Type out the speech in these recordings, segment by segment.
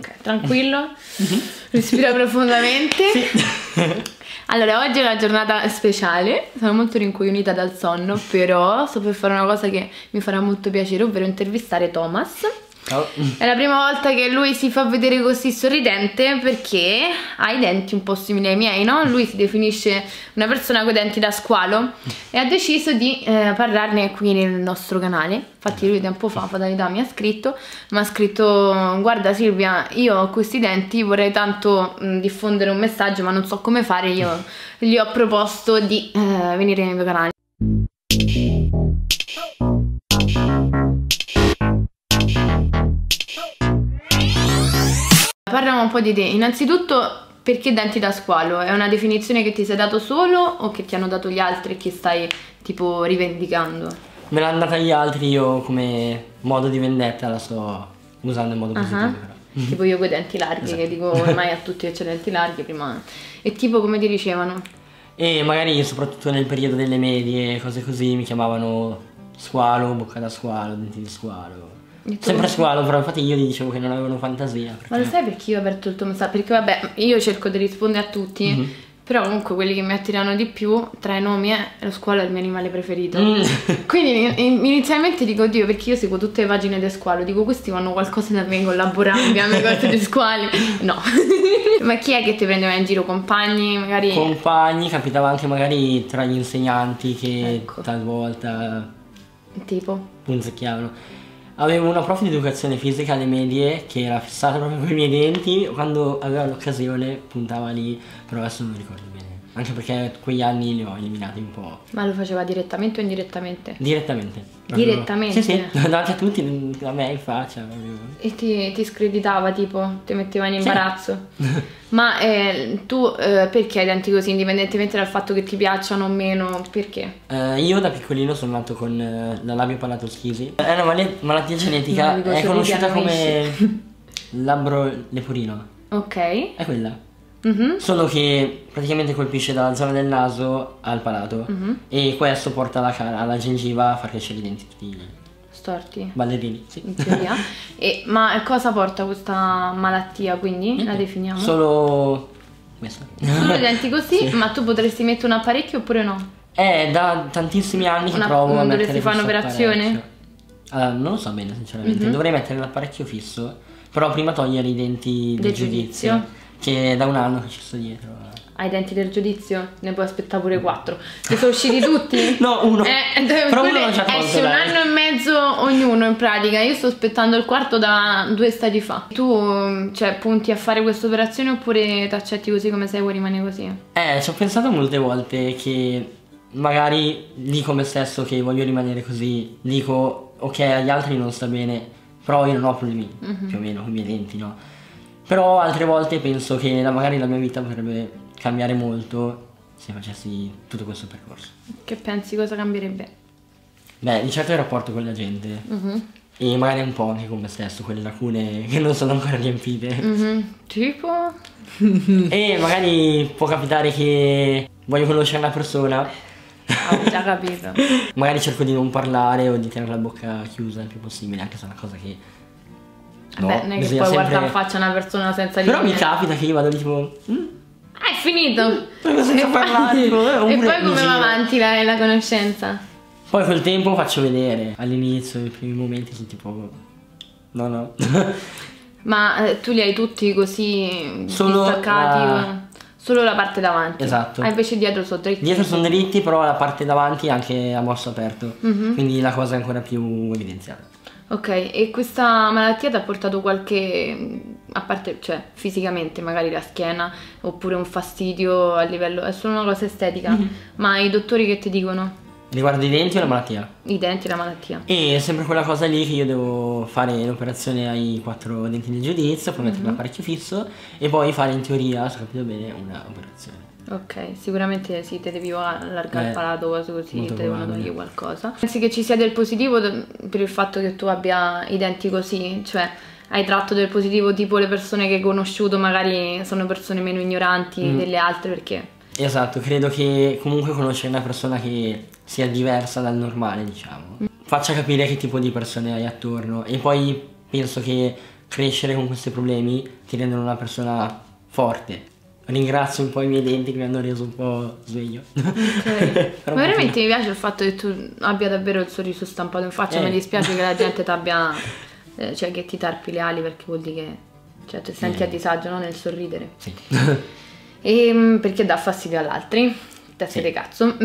Ok, tranquillo. Respira profondamente. Sì. Allora, oggi è una giornata speciale, sono molto rincoglionita dal sonno, però sto per fare una cosa che mi farà molto piacere, ovvero intervistare Thomas. Oh. È la prima volta che lui si fa vedere così sorridente perché ha i denti un po' simili ai miei, no? Lui si definisce una persona con i denti da squalo e ha deciso di parlarne qui nel nostro canale. Infatti lui tempo fa, fatalità, mi ha scritto: guarda Silvia, io ho questi denti, vorrei tanto diffondere un messaggio ma non so come fare, io gli ho proposto di venire nel mio canale. Parliamo un po' di te. Innanzitutto, perché denti da squalo? È una definizione che ti sei dato solo o che ti hanno dato gli altri e che stai tipo rivendicando? Me l'hanno data gli altri, io come modo di vendetta la sto usando in modo positivo. Però. Tipo io con i denti larghi, esatto. Che dico ormai a tutti che c'ho i denti larghi prima. E tipo come ti dicevano? E magari soprattutto nel periodo delle medie, cose così, mi chiamavano squalo, bocca da squalo, denti di squalo. Sempre squalo, però infatti io gli dicevo che non avevano fantasia perché... Ma lo sai perché io ho aperto il tuo messaggio? Perché vabbè, io cerco di rispondere a tutti, però comunque quelli che mi attirano di più tra i nomi è lo squalo, è il mio animale preferito. Quindi inizialmente dico, oddio, perché io seguo tutte le pagine del squalo, dico questi fanno qualcosa da me con la borambia, mi guardo dei squali, no. Ma chi è che ti prendeva in giro? Compagni magari? Compagni, capitava anche magari tra gli insegnanti che talvolta tipo punzecchiavano. Avevo una prof di educazione fisica alle medie che era fissata proprio con i miei denti, quando aveva l'occasione puntava lì, però adesso non mi ricordo bene, anche perché quegli anni li ho eliminati un po'. Ma lo faceva direttamente o indirettamente? Direttamente. Direttamente? Sì, sì, davanti a tutti, a me in faccia. Proprio. E ti screditava tipo, ti metteva in imbarazzo? Sì. Ma tu perché hai denti così, indipendentemente dal fatto che ti piacciono o meno, perché? Io da piccolino sono nato con la labiopalatoschisi. È una malattia genetica, no, è conosciuta come labbro leporino. Ok. È quella. Solo che praticamente colpisce dalla zona del naso al palato e questo porta alla gengiva a far crescere i denti tutti storti, ballerini, sì. In teoria. Ma cosa porta questa malattia, quindi? La definiamo? Solo questa. Solo denti così, sì. Ma tu potresti mettere un apparecchio oppure no? Da tantissimi anni che provo a mettere questo apparecchio. Dovresti fare un'operazione? Non lo so bene sinceramente, dovrei mettere l'apparecchio fisso, però prima togliere i denti del giudizio, che da un anno che ci sto dietro. Hai i denti del giudizio? Ne puoi aspettare pure 4. Ti sono usciti tutti? No, uno. Però uno non c'è tolto, esce un anno e mezzo ognuno in pratica. Io sto aspettando il quarto da 2 stagi fa. Tu, cioè, punti a fare questa operazione oppure ti accetti così come sei, vuoi rimanere così? Ci ho pensato molte volte che magari dico a me stesso che voglio rimanere così. Dico, ok, agli altri non sta bene, però io non ho problemi, più o meno, con i miei denti, no? Però altre volte penso che magari la mia vita potrebbe cambiare molto se facessi tutto questo percorso. Che pensi, cosa cambierebbe? Beh, di certo il rapporto con la gente e magari un po' anche con me stesso, quelle lacune che non sono ancora riempite. Tipo? E magari può capitare che voglio conoscere una persona. Ho già capito. Magari cerco di non parlare o di tenere la bocca chiusa il più possibile, anche se è una cosa che... No, beh, non è che poi sempre... guarda in faccia una persona senza dire. Però mi capita che io vado tipo è finito senza parlare. E poi come va avanti la conoscenza? Poi col tempo faccio vedere. All'inizio, i primi momenti sono tipo no. Ma tu li hai tutti così distaccati? Solo la parte davanti. Esatto. Invece dietro sono dritti. Dietro sono dritti, però la parte davanti è anche a morso aperto, quindi la cosa è ancora più evidenziata. Ok, e questa malattia ti ha portato qualche, a parte, cioè, fisicamente, magari la schiena, oppure un fastidio a livello, è solo una cosa estetica, ma i dottori che ti dicono? Riguardo i denti o la malattia? I denti e la malattia. E è sempre quella cosa lì che io devo fare l'operazione ai 4 denti del giudizio, poi mettere l'apparecchio fisso e poi fare in teoria, se ho capito bene, un'operazione. Ok, sicuramente sì, te devi allargare il palato, cose così, te devono togliere qualcosa. Pensi che ci sia del positivo per il fatto che tu abbia i denti così? Cioè, hai tratto del positivo, tipo le persone che hai conosciuto magari sono persone meno ignoranti delle altre, perché? Esatto, credo che comunque conoscere una persona che sia diversa dal normale, diciamo, faccia capire che tipo di persone hai attorno. E poi penso che crescere con questi problemi ti rendono una persona forte. Ringrazio un po' i miei denti che mi hanno reso un po' sveglio. Okay. Ma veramente mi piace il fatto che tu abbia davvero il sorriso stampato in faccia. Mi dispiace che la gente t'abbia, cioè che ti tarpi le ali, perché vuol dire che ti senti a disagio, no? Nel sorridere. Sì. E, perché dà fastidio agli altri. Teste di cazzo.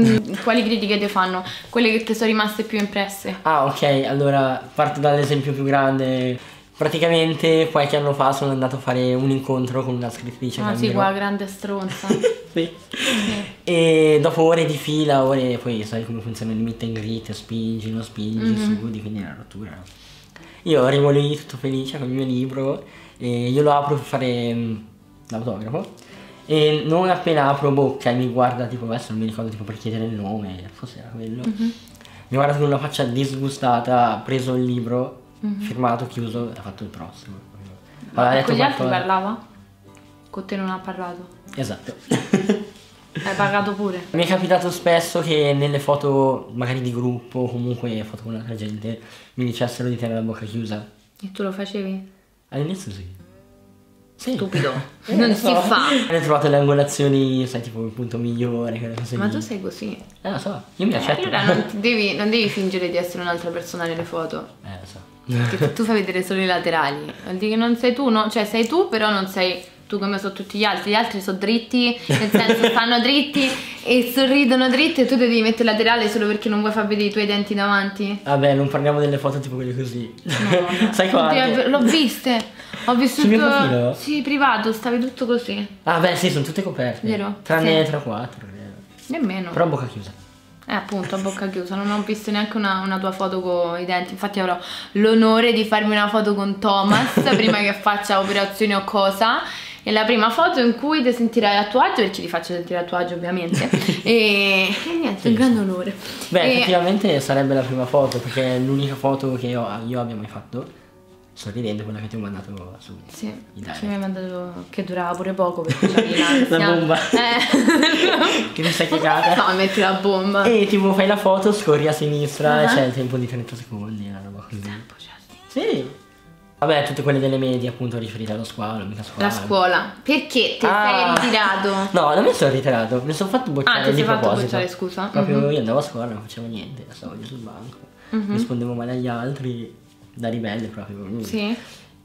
Quali critiche ti fanno? Quelle che ti sono rimaste più impresse? Ah, ok, allora parto dall'esempio più grande. Praticamente qualche anno fa sono andato a fare un incontro con una scrittrice. Ah sì, qua grande stronza. Sì. E dopo ore di fila, ore, poi sai come funziona il meet and greet, spingi, non spingi, sudi, quindi è una rottura. Io arrivo lì tutto felice con il mio libro e io lo apro per fare l'autografo. E non appena apro bocca mi guarda tipo, adesso non mi ricordo tipo per chiedere il nome, forse era quello. Mi guarda con una faccia disgustata, ha preso il libro, firmato, chiuso, ha fatto il prossimo. Allora, con gli altri parlava? Con te non ha parlato? Esatto. Hai pagato pure? Mi è capitato spesso che nelle foto magari di gruppo o comunque foto con altra gente mi dicessero di tenere la bocca chiusa. E tu lo facevi? All'inizio sì. Stupido, non si fa. Hai trovato le angolazioni, sai, tipo il punto migliore, quelle cose. Ma tu sei così. Lo so, io mi accetto. Allora non devi fingere di essere un'altra persona nelle foto. Lo so. Perché tu fai vedere solo i laterali. Vuol dire che non sei tu, no? Cioè sei tu, però non sei tu come sono tutti gli altri. Gli altri sono dritti, nel senso stanno dritti e sorridono dritti, e tu devi mettere laterale solo perché non vuoi far vedere i tuoi denti davanti. Vabbè, non parliamo delle foto tipo quelle così. No. Sai quante? L'ho viste. Ho vissuto. Sì, privato, stavi tutto così. Ah, beh, sì, sono tutte coperte. Vero? Tranne tra quattro. Nemmeno. Però a bocca chiusa. Appunto, a bocca chiusa. Non ho visto neanche una tua foto con i denti. Infatti avrò l'onore di farmi una foto con Thomas prima che faccia operazione o cosa. È la prima foto in cui ti sentirai a tuo agio, perché ti faccio sentire a tuo agio ovviamente. E niente, sì, un grande onore. Beh, effettivamente sarebbe la prima foto, perché è l'unica foto che io abbia mai fatto. Sorridendo, quella che ti ho mandato su. Sì, che mi hai mandato, che durava pure poco perché c'avevi l'ansia. La bomba. Che mi sei cagata. No, metti la bomba. E tipo fai la foto, scorri a sinistra e c'è il tempo di 30 secondi, una roba così. Sì. Vabbè, tutte quelle delle medie appunto riferite allo squalo, mica scuola. La scuola. Perché ti sei ritirato? No, non mi sono ritirato, mi sono fatto bocciare di proposito. Ah, ti sei fatto bocciare, scusa. Proprio io andavo a scuola, non facevo niente, stavo lì sul banco, rispondevo male agli altri. Da ribelle proprio. Sì.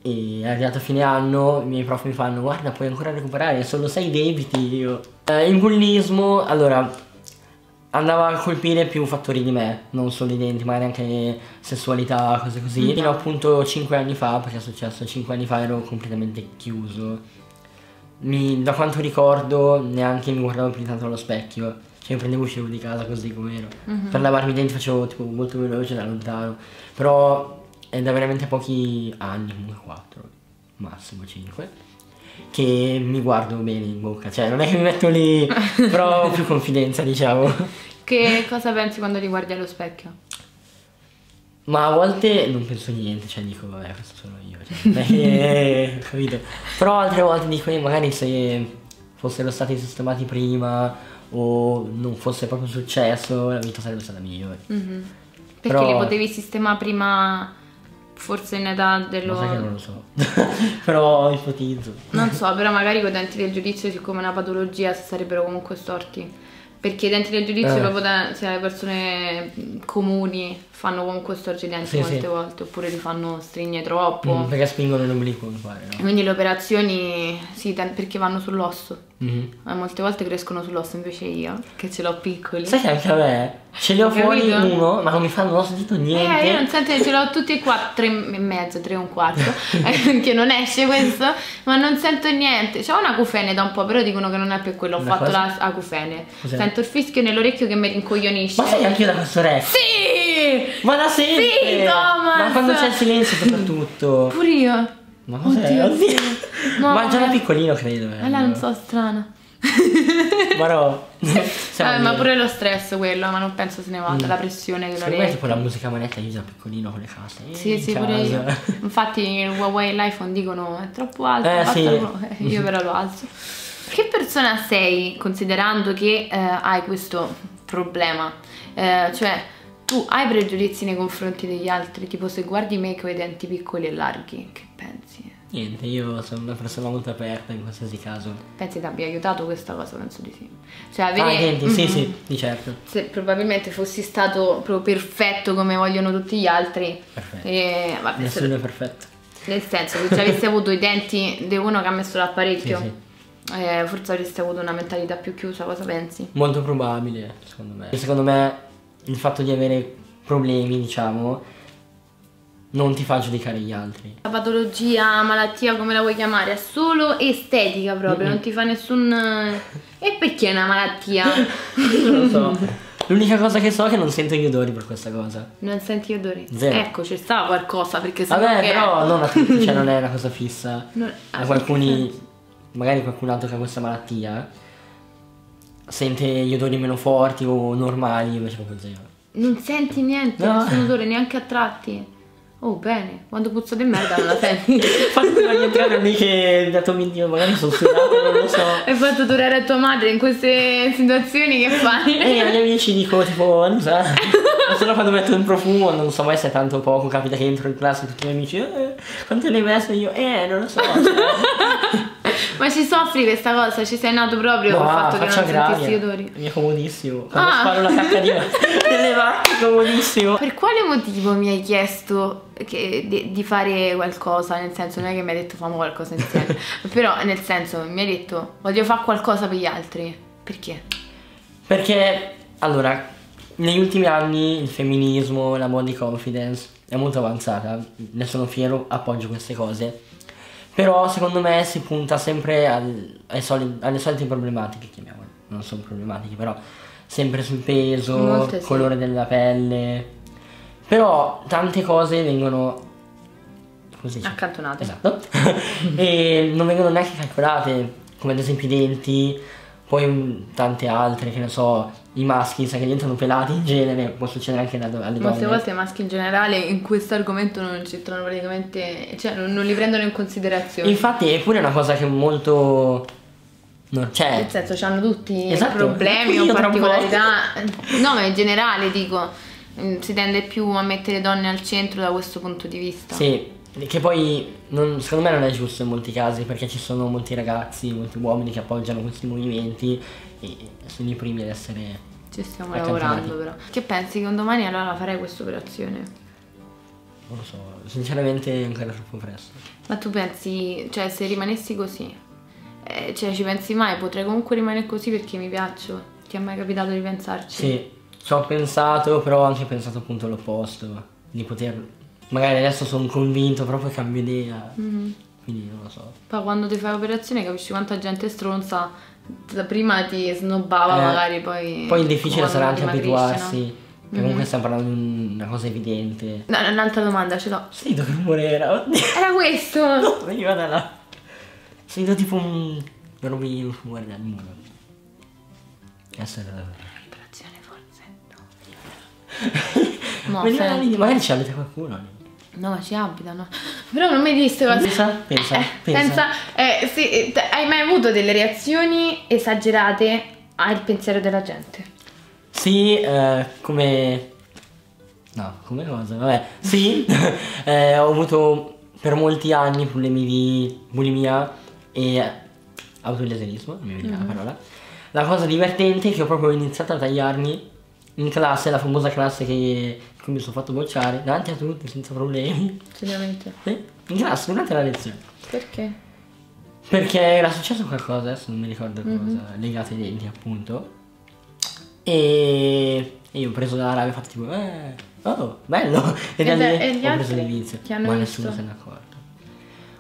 E arrivato a fine anno i miei prof mi fanno: guarda, puoi ancora recuperare, sono 6 debiti. Io il bullismo allora andava a colpire più fattori di me, non solo i denti, magari anche sessualità, cose così. Fino appunto 5 anni fa, perché è successo 5 anni fa, ero completamente chiuso. Da quanto ricordo neanche mi guardavo più tanto allo specchio, cioè mi prendevo e uscivo di casa così come ero. Per lavarmi i denti facevo tipo molto veloce, da lontano. Però è da veramente pochi anni, comunque 4, massimo 5, che mi guardo bene in bocca. Cioè non è che mi metto lì, però ho più confidenza, diciamo. Che cosa pensi quando li guardi allo specchio? Ma a volte non penso niente, cioè dico vabbè, questo sono io, cioè, capito? Però altre volte dico magari se fossero stati sistemati prima o non fosse proprio successo, la vita sarebbe stata migliore. Perché però... li potevi sistemare prima... Forse in età dello... Lo sai che non lo so, però ipotizzo. Non so, però magari con i denti del giudizio, siccome è una patologia, sarebbero comunque storti. Perché i denti del giudizio proprio se le persone comuni fanno comunque storci i denti molte volte, oppure li fanno stringere troppo. Perché spingono e non me li puoi fare, no? Quindi le operazioni, sì, perché vanno sull'osso. Ma molte volte crescono sull'osso, invece io, che ce l'ho piccoli. Sai che anche a me? Ce li ho fuori uno, ma non mi fanno l'osso dito niente. Io non sento, ce l'ho tutti e quattro, 3 e mezzo, 3 e un quarto, che non esce questo, ma non sento niente. C'ho una acufene da un po', però dicono che non è più quello, ho fatto la acufene. Sento il fischio nell'orecchio che mi rincoglionisce. Ma sai anche io da questo rap? Sì! Ma da sempre! Sì, Thomas! Ma quando c'è il silenzio soprattutto. Pure io. Ma cos'è? Oddio. No, ma già da piccolino credo. Allora non so, strana. Ma no, ma pure lo stress quello, ma non penso se ne vada, la pressione della rete. Poi tipo la musica a manetta aiuta piccolino con le casse. Sì, sì, casa. Pure io. Infatti il Huawei e l'iPhone dicono è troppo alto, io però lo alzo. Che persona sei, considerando che hai questo problema? Cioè tu hai pregiudizi nei confronti degli altri, tipo se guardi me che ho i denti piccoli e larghi, che pensi? Niente, io sono una persona molto aperta in qualsiasi caso. Pensi ti abbia aiutato questa cosa? Penso di sì. Cioè, niente, sì, sì, di certo. Se probabilmente fossi stato proprio perfetto come vogliono tutti gli altri. Perfetto. Vabbè, nessuno è perfetto. Nel senso, se ci avessi avuto i denti di uno che ha messo l'apparecchio, sì, sì. Forse avresti avuto una mentalità più chiusa, cosa pensi? Molto probabile, secondo me. Secondo me il fatto di avere problemi, diciamo, non ti fa giudicare gli altri. La patologia, malattia, come la vuoi chiamare, è solo estetica proprio, non ti fa nessun... E perché è una malattia? Non lo so. L'unica cosa che so è che non sento gli odori per questa cosa. Non senti gli odori? Zero. Ecco, c'è sta qualcosa, perché se vabbè, però non a tutti, cioè non è una cosa fissa. Non... A qualcuni, magari qualcun altro che ha questa malattia, sente gli odori meno forti o normali, invece proprio zero. Non senti niente, no. Nessun odore, neanche a tratti. Oh bene, quando puzzo di merda non la senti. Fatto non entrare amiche da tuo mio, magari sono sudato, non lo so. Hai fatto durare a tua madre in queste situazioni, che fai? Agli amici dico tipo, non so. Ma solo quando metto un profumo, non so mai se è tanto o poco, capita che entro in classe e tutti i miei amici, quanto ne hai messo? Io, non lo so. Ma ci soffri questa cosa? Ci sei nato proprio col fatto che non sentissi odori? Mi è comodissimo. Quando sparo la cacca di delle vacche, comodissimo. Per quale motivo mi hai chiesto di fare qualcosa? Nel senso, non è che mi hai detto famo qualcosa insieme. Però nel senso, mi hai detto voglio fare qualcosa per gli altri. Perché? Perché, allora, negli ultimi anni il femminismo, la body confidence è molto avanzata. Ne sono fiero, appoggio queste cose. Però secondo me si punta sempre alle solite problematiche, chiamiamole. Non sono problematiche, però sempre sul peso, molte, sì, colore della pelle. Però tante cose vengono così, accantonate. Esatto. E non vengono neanche calcolate, come ad esempio i denti, poi tante altre, che ne so, i maschi, sai che diventano pelati in genere, può succedere anche alle donne. Molte volte i maschi in generale in questo argomento non ci trovano praticamente, cioè non li prendono in considerazione. Infatti è pure una cosa che molto... non c'è. Nel senso, c'hanno tutti, esatto, problemi o particolarità. No, ma in generale dico, si tende più a mettere donne al centro da questo punto di vista. Sì. Che poi secondo me non è giusto in molti casi, perché ci sono molti ragazzi, molti uomini che appoggiano questi movimenti e sono i primi ad essere... Ci stiamo lavorando però. Che pensi che un domani allora farei questa operazione? Non lo so, sinceramente è ancora troppo presto. Ma tu pensi, cioè se rimanessi così, cioè ci pensi mai? Potrei comunque rimanere così perché mi piaccio? Ti è mai capitato di pensarci? Sì, ci ho pensato, però ho anche pensato appunto all'opposto, di poter... Magari adesso sono convinto, proprio cambio idea, quindi non lo so. Poi quando ti fai operazione capisci quanta gente stronza, prima ti snobbava magari, poi... Poi è difficile sarà anche abituarsi, no? Comunque stiamo parlando di una cosa evidente. No, un'altra domanda ce l'ho. Sentito che rumore era? Era questo! No, veniva da là. Sentito tipo un rumore dal muro. Adesso era da là. Vibrazione forse? No, veniva da là. No, magari ci abita qualcuno. No, ci abitano. Però non mi disse cosa. Pensa, hai mai avuto delle reazioni esagerate al pensiero della gente? Sì, come... No, come cosa? Vabbè, sì. Ho avuto per molti anni problemi di bulimia e autolesionismo, non mi viene la parola. La cosa divertente è che ho proprio iniziato a tagliarmi in classe, la famosa classe che mi sono fatto bocciare davanti a tutti senza problemi. Seriamente? Sì, in classe, durante la lezione. Perché? Perché era successo qualcosa, adesso non mi ricordo cosa, legato ai denti appunto. E io ho preso la rabbia e ho fatto tipo, oh, bello! E da lì ho preso l'inizio, ma nessuno se n'è accorto.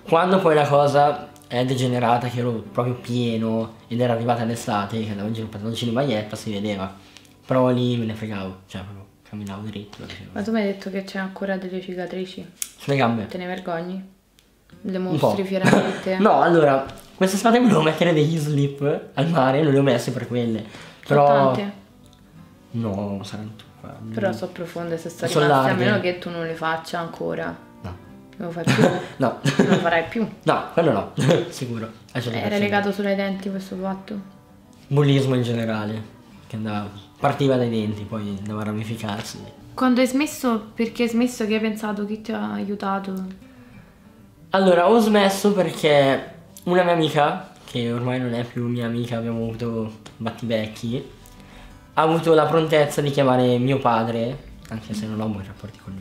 Quando poi la cosa è degenerata, che ero proprio pieno ed era arrivata l'estate, che andavo in giro in pantaloncino e maglietta, si vedeva. Però lì me ne fregavo, cioè proprio camminavo dritto. Ma tu mi hai detto che c'è ancora delle cicatrici? Sulle gambe. Te ne vergogni? Le mostri fieramente? No, allora, quest'estate volevo mettere degli slip al mare, non li ho messi per quelle. Però... Tante? No, saranno tutte qua. Però sono profonde, se sta rimaste, a meno che tu non le faccia ancora. No. Non lo fai più? No. Non lo farai più? No, quello no, sicuro. Era legato solo ai denti questo fatto? Bullismo in generale, che andava... Partiva dai denti, poi andava a ramificarsi. Quando hai smesso, perché hai smesso, che hai pensato, chi ti ha aiutato? Allora, ho smesso perché una mia amica, che ormai non è più mia amica, abbiamo avuto battibecchi, ha avuto la prontezza di chiamare mio padre, anche se non ho buoni rapporti con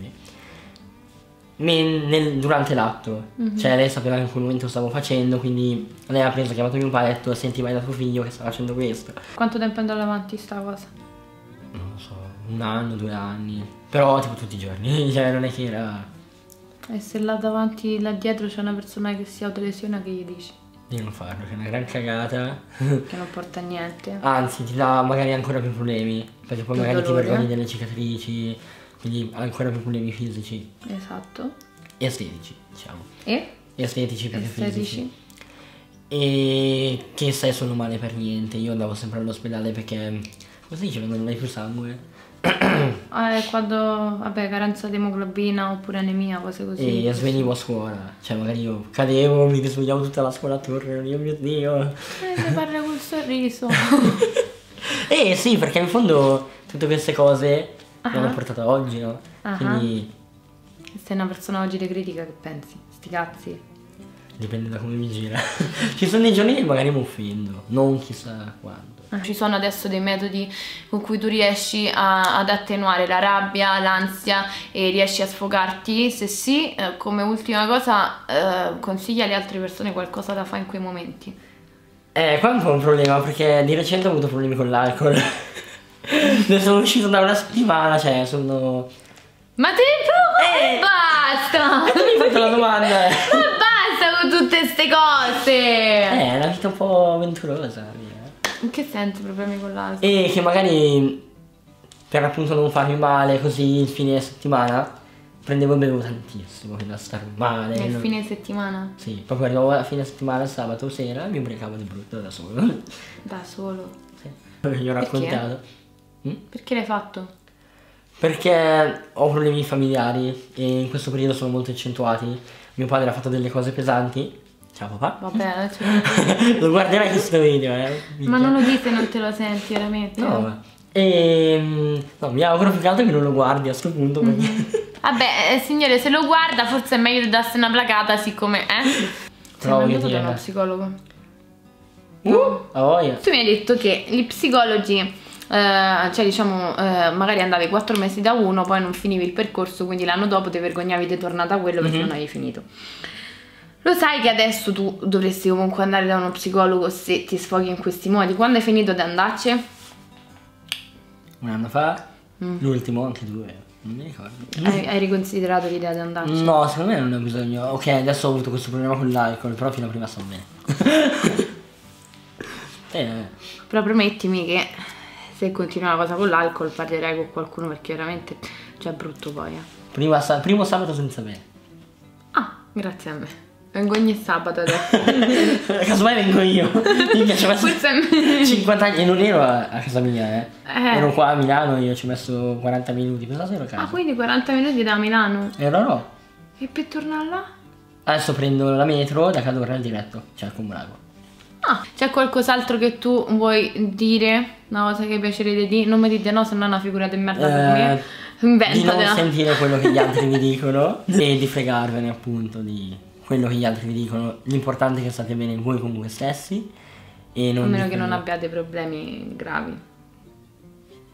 lui, durante l'atto. Cioè, lei sapeva che in quel momento lo stavo facendo, quindi lei ha preso, ha chiamato mio padre e ha detto: senti, vai da tuo figlio che sta facendo questo. Quanto tempo è andato avanti sta cosa? Non lo so, 1 anno, 2 anni, però tipo tutti i giorni, cioè non è che era... E se là davanti, là dietro c'è una persona che si autolesiona, che gli dici? Di non farlo, che è una gran cagata. Che non porta a niente. Anzi, ti dà magari ancora più problemi, perché poi magari ti vergogni delle cicatrici, quindi ancora più problemi fisici. Esatto. E estetici, diciamo. E estetici perché fisici. E che stai solo male per niente. Io andavo sempre all'ospedale perché... Cosa dice quando non hai più sangue? Quando, vabbè, carenza di emoglobina oppure anemia, cose così. E svenivo a scuola, cioè magari io cadevo, mi risvegliavo tutta la scuola attorno, io mio Dio. Si parla col sorriso. Sì, perché in fondo tutte queste cose mi hanno portato a oggi, no? Quindi... Sei una persona oggi di critica, che pensi? Sti cazzi. Dipende da come mi gira. Ci sono dei giorni che magari mi offendo, non chissà quando. Ci sono adesso dei metodi con cui tu riesci ad attenuare la rabbia, l'ansia, e riesci a sfogarti? Se sì, come ultima cosa, consiglia alle altre persone qualcosa da fare in quei momenti. Qua è un po' un problema, perché di recente ho avuto problemi con l'alcol. Ne sono uscito da una settimana, cioè sono... Ma te ne e basta! E tu mi hai fatto la domanda! Ma basta con tutte ste cose! È una vita un po' avventurosa. In che senso problemi con l'alcol? E che magari, per appunto non farmi male, così il fine settimana prendevo e bevevo tantissimo fino a star male. Nel fine settimana? Sì, proprio arrivavo a fine settimana, sabato sera, mi ubriacavo di brutto da solo. Da solo? Sì. Gli ho raccontato. Perché l'hai fatto? Perché ho problemi familiari e in questo periodo sono molto accentuati. Mio padre ha fatto delle cose pesanti. Ciao papà. Vabbè, adesso... Lo guarderai questo video, Ma non lo dite, non te lo senti, veramente. No, no, mi auguro più che altro che non lo guardi a sto punto. Vabbè, signore, se lo guarda forse è meglio di darsi una placata, siccome, Sei andato da uno psicologo. Oh, yeah. Tu mi hai detto che gli psicologi... cioè diciamo magari andavi 4 mesi da uno, poi non finivi il percorso, quindi l'anno dopo ti vergognavi di tornare da quello perché non avevi finito. Lo sai che adesso tu dovresti comunque andare da uno psicologo se ti sfoghi in questi modi? Quando hai finito di andarci? 1 anno fa, l'ultimo anche 2, non mi ricordo. Hai riconsiderato l'idea di andarci? No, secondo me non ho bisogno. Ok, adesso ho avuto questo problema con l'alcol, però fino a prima sto bene. Però promettimi che se continua la cosa con l'alcol parlerai con qualcuno, perché veramente è brutto poi. Primo sabato senza me. Ah, grazie a me. Vengo ogni sabato adesso. Casomai vengo io. Mi piace messo 50 anni e non ero a casa mia, Ero qua a Milano, io ci ho messo 40 minuti, pensavo ero a casa. Ah, quindi 40 minuti da Milano? No. E per tornare là? Adesso prendo la metro da Cadorra al diretto, cioè al Cumulago. Ah, c'è qualcos'altro che tu vuoi dire? Una cosa che piacerebbe dire? Non mi dite no, se no è una figura di merda per me. Inventatela. Di non sentire quello che gli altri mi dicono e di fregarvene appunto di... quello che gli altri vi dicono. L'importante è che state bene voi con voi stessi, e non a meno che non abbiate problemi gravi.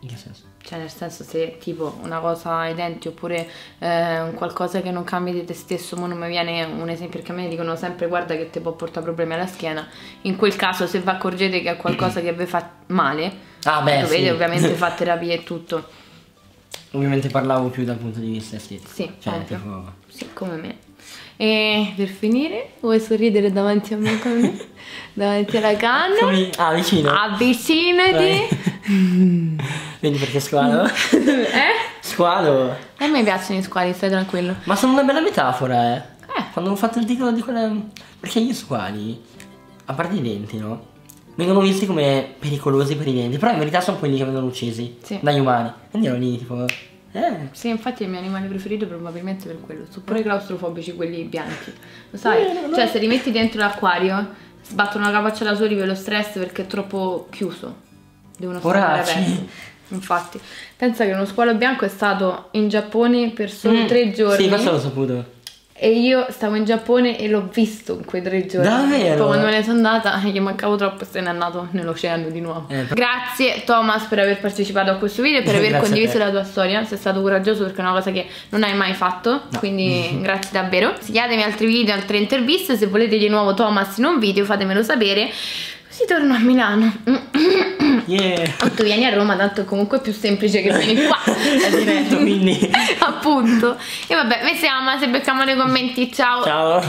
In che senso? Cioè nel senso, se tipo una cosa ai denti oppure qualcosa che non cambia di te stesso. Non mi viene un esempio, perché a me dicono sempre guarda che ti può portare problemi alla schiena. In quel caso, se vi accorgete che è qualcosa che vi fa male, dovete ovviamente fare terapia e tutto. Ovviamente parlavo più dal punto di vista estetico. Sì, cioè, tipo... sì, come me. E per finire, vuoi sorridere davanti a me come me? Davanti alla canna? Vicino. Avvicinati. Vedi perché squalo? Squalo. A me piacciono gli squali, stai tranquillo. Ma sono una bella metafora, Quando ho fatto il titolo di quella... Perché gli squali, a parte i denti, no? Vengono visti come pericolosi per i denti, però in verità sono quelli che vengono uccisi dagli umani. Quindi erano lì tipo... Sì, infatti è il mio animale preferito probabilmente per quello. Sono pure claustrofobici quelli bianchi, lo sai? Cioè se li metti dentro l'acquario sbattono la capaccia da soli per lo stress, perché è troppo chiuso. Devono stare aperti. Infatti pensa che uno squalo bianco è stato in Giappone per solo 3 giorni. Sì, questo l'ho saputo. E io stavo in Giappone e l'ho visto in quei 3 giorni. Davvero? Poi quando me ne sono andata, gli mancavo troppo e se n'è andato nell'oceano di nuovo. Grazie Thomas per aver partecipato a questo video e per aver condiviso la tua storia. Sei stato coraggioso perché è una cosa che non hai mai fatto, no. Quindi grazie davvero. Segnatemi altri video, altre interviste. Se volete di nuovo Thomas in un video, fatemelo sapere. Così torno a Milano. Yeah. O tu vieni a Roma, tanto è comunque più semplice che vieni qua. È diretto, quindi appunto. E vabbè, mi si ama, se becchiamo nei commenti, ciao. Ciao.